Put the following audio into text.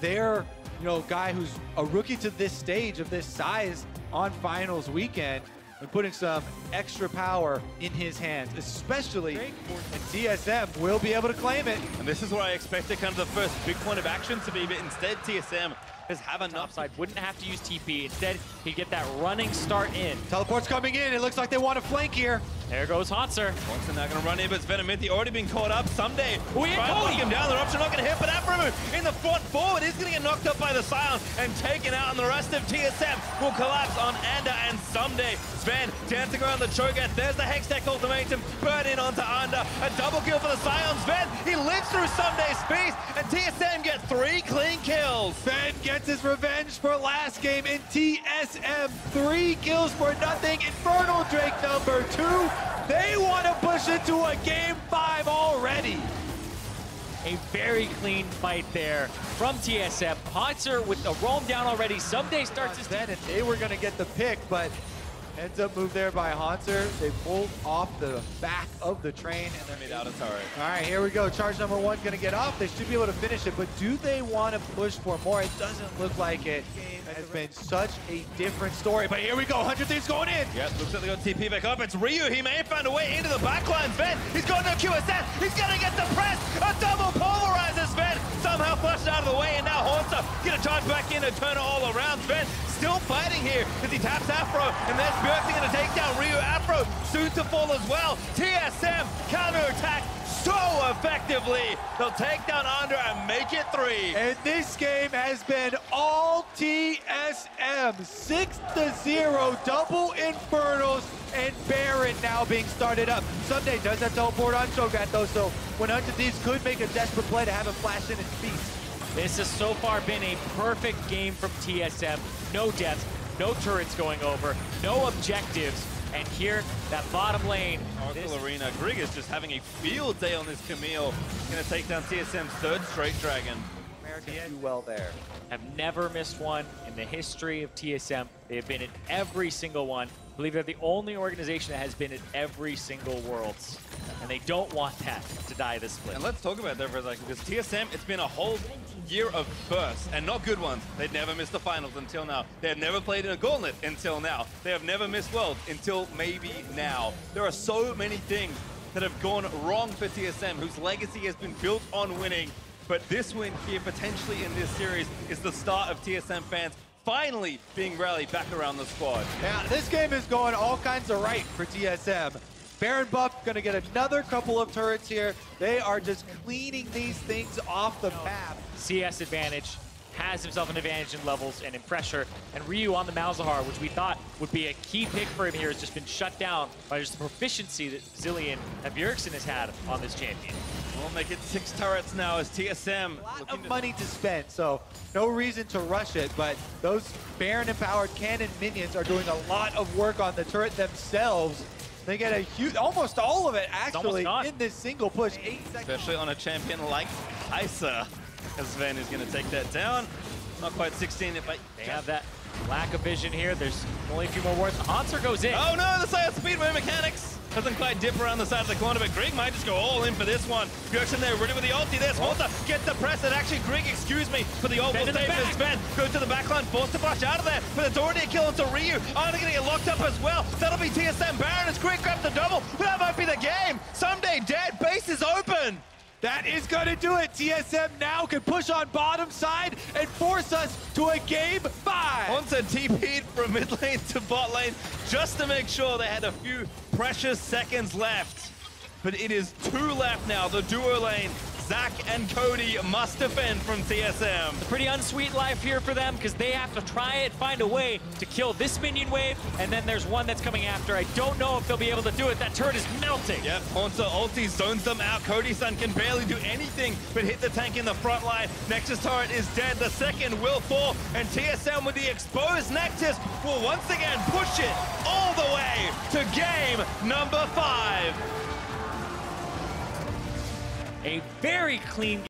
Their, you know, guy who's a rookie to this stage of this size on finals weekend and putting some extra power in his hands, especially, and TSM will be able to claim it. And this is what I expected kind of the first big point of action to be, but instead TSM just have enough side, wouldn't have to use TP. Instead, he'd get that running start in. Teleport's coming in, it looks like they want to flank here. There goes Hauntzer. Hauntzer not gonna run in, but Zven already been caught up. Someday, we try and knock him down. Their option not gonna hit, but Aphromoo in the front forward is gonna get knocked up by the Sion and taken out, and the rest of TSM will collapse on Ander and Someday. Zven dancing around the Cho'Gath. There's the Hextech ultimatum, burn in onto Ander. A double kill for the Sion. Zven, he lives through Someday's space, and TSM get 3 clean kills. Zven gets his revenge for last game in TSM. 3 kills for nothing. Infernal Drake #2. They want to push into a Game 5 already. A very clean fight there from TSM. Hauntzer with the roam down already. Someday starts his dead, and they were going to get the pick, but ends up moved there by Hauntzer. They pulled off the back of the train, and they're made out of turret. All right, here we go. Charge #1 going to get off. They should be able to finish it, but do they want to push for more? It doesn't look like it. It's been such a different story, but here we go. 100 Thieves going in. Yes, looks like they got TP back up. It's Ryu. He may have found a way into the backline. Zven, he's got no QSS. He's going to get the press. A double pulverizes Zven. Somehow flushed out of the way, and now Hauntzer going to charge back in and turn it all around. Zven still fighting here as he taps Aphro, and there's Bjergsen going to take down Ryu. Aphro soon to fall as well. TSM counterattack so effectively. They'll take down Ander and make it 3. And this game has been all TSM. 6-0, double Infernals, and Baron now being started up. Someday does have teleport on Cho'Gath though, so 100 Thieves could make a desperate play to have him flash in and feast. This has so far been a perfect game from TSM. No deaths, no turrets going over, no objectives. And here, that bottom lane. Oracle Arena, Grigas just having a field day on this Camille. Going to take down TSM's 3rd straight dragon. Americans do well there. Have never missed one in the history of TSM. They have been in every single one. I believe they're the only organization that has been in every single Worlds. And they don't want that to die this split. And let's talk about that for a second, because TSM, it's been a whole year of firsts, and not good ones. They've never missed the finals until now. They have never played in a gauntlet until now. They have never missed Worlds until maybe now. There are so many things that have gone wrong for TSM, whose legacy has been built on winning. But this win here, potentially in this series, is the start of TSM fans finally being rallied back around the squad. Yeah, this game is going all kinds of right for TSM. Baron buff gonna get another couple of turrets here. They are just cleaning these things off the map. CS advantage, has himself an advantage in levels and in pressure. And Ryu on the Malzahar, which we thought would be a key pick for him here, has just been shut down by just the proficiency that Zillion and Bjergsen has had on this champion. We'll make it 6 turrets now as TSM. A lot of money to spend, so no reason to rush it, but those Baron-empowered cannon minions are doing a lot of work on the turret themselves. They get a huge, almost all of it actually, in this single push. 8 seconds. Especially on a champion like Kai'Sa, as Zven is going to take that down. Not quite 16, but they have that lack of vision here. There's only a few more wards. Hauntzer goes in. Oh no, the side of speedway mechanics. Doesn't quite dip around the side of the corner, but Grig might just go all in for this one. Bjergsen there, ready with the ulti. There's Hauntzer, gets the press, and actually Grig, excuse me, for the ult will stay for Zven. Goes to the backline, forced to flush out of there, but it's already a kill onto Ryu. Ander gonna get locked up as well. That'll be TSM. Baron as Grig grabs the double, but that might be the game. Someday dead, base is open. That is gonna do it. TSM now can push on bottom side and force us to a Game 5. Hauntzer TP'd from mid lane to bot lane just to make sure they had a few precious seconds left. But it is 2 left now. The duo lane, Zach and Cody, must defend from TSM. It's a pretty unsweet life here for them, because they have to try and find a way to kill this minion wave, and then there's one that's coming after. I don't know if they'll be able to do it. That turret is melting. Yep, Hauntzer ulti zones them out. Cody Sun can barely do anything but hit the tank in the front line. Nexus turret is dead. The second will fall, and TSM with the exposed Nexus will once again push it all the way to Game 5. A very clean game.